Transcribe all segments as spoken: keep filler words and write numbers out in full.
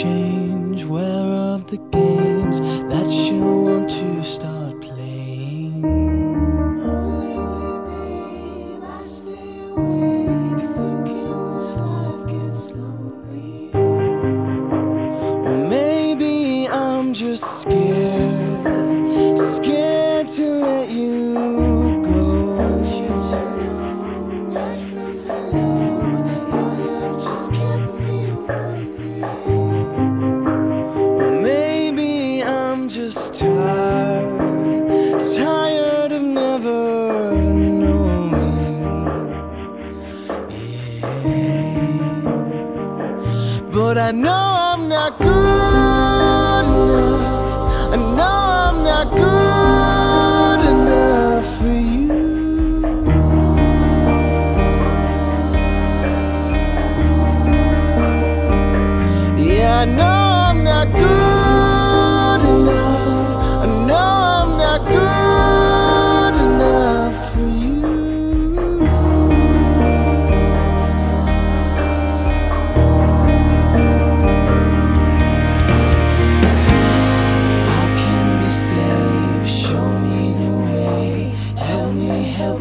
change. Where of the games that she'll want to start playing? Oh, lately, babe, I stay awake thinking this life gets lonely. Or maybe I'm just scared, scared to let you go. Want you to know right from hello, your love just kept me wondering. Just tired, tired of never knowing. Yeah. But I know I'm not good enough. I know I'm not good enough for you. Yeah, I know I'm not good.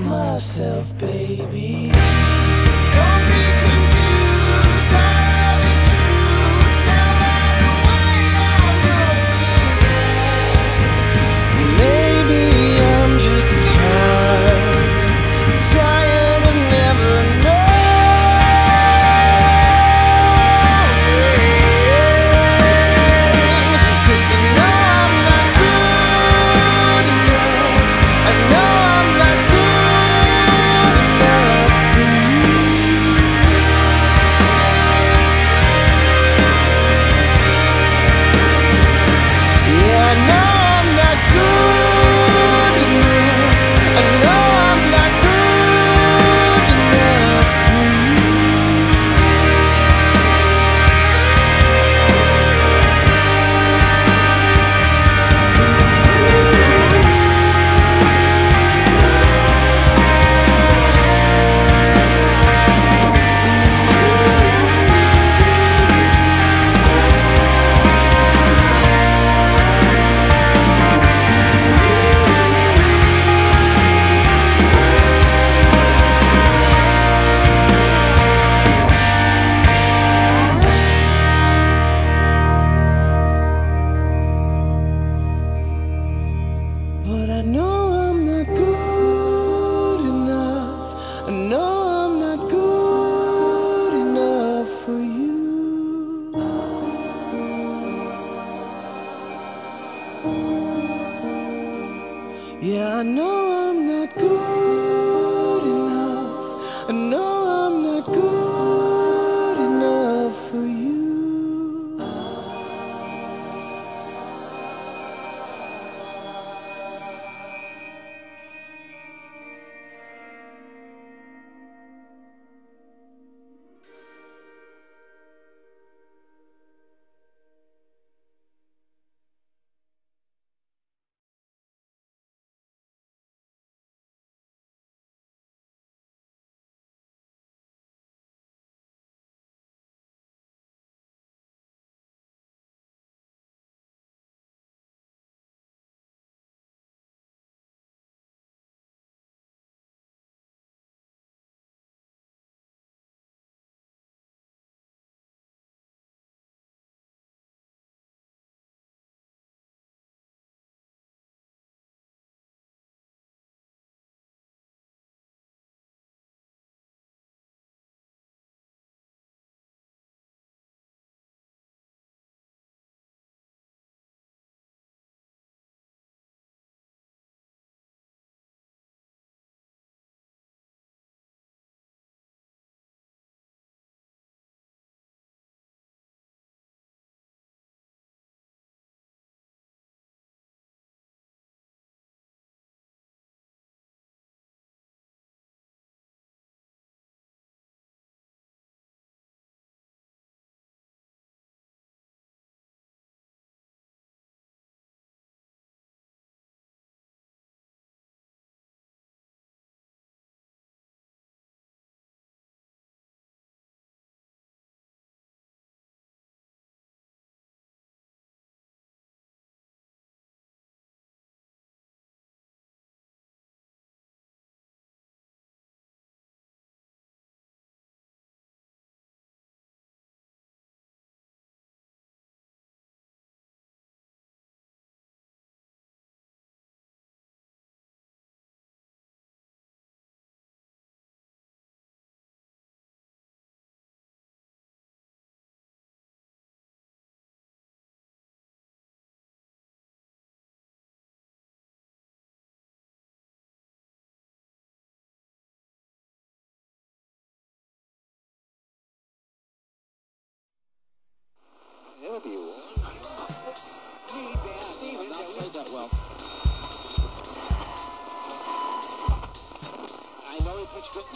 Myself, baby. Don't be confused, I was true. Tell that away, I know. Maybe I'm just tired, tired of never knowing. 'Cause I know I'm not good enough. I know I'm not good. I know I'm not good enough. I know I'm not good enough for you. Yeah, I know I'm not good enough. I know I'm not good enough for you.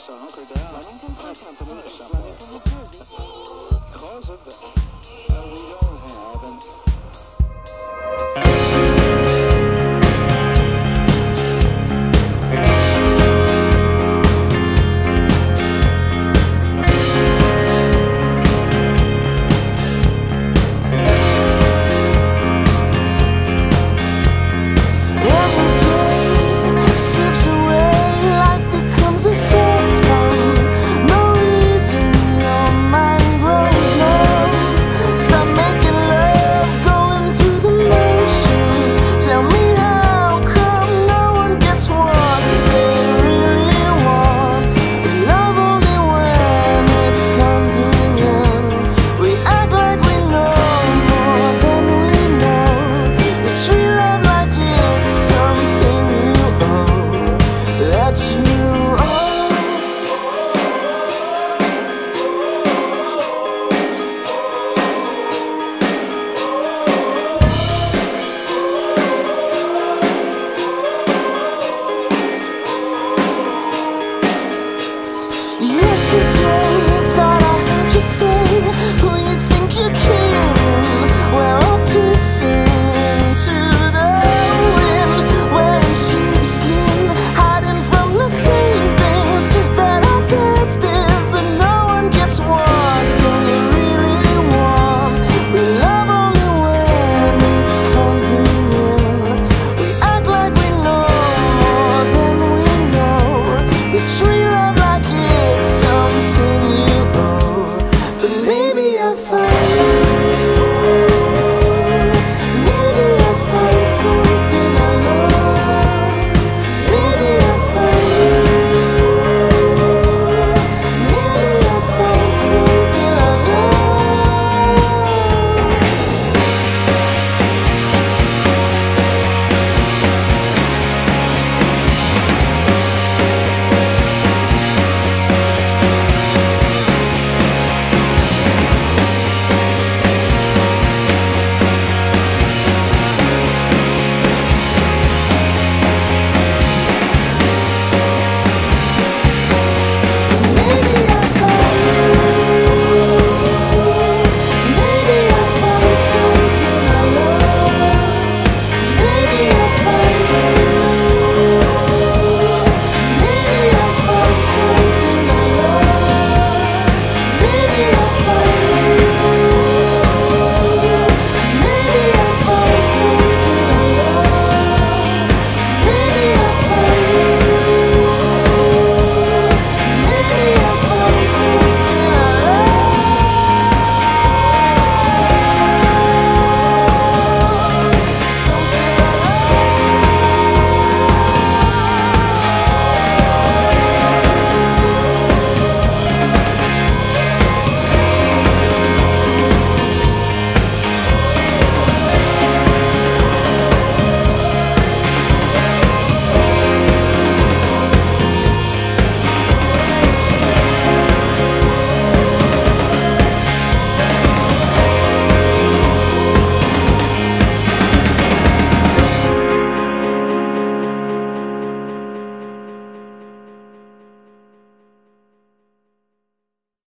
Yesterday, I thought I heard you say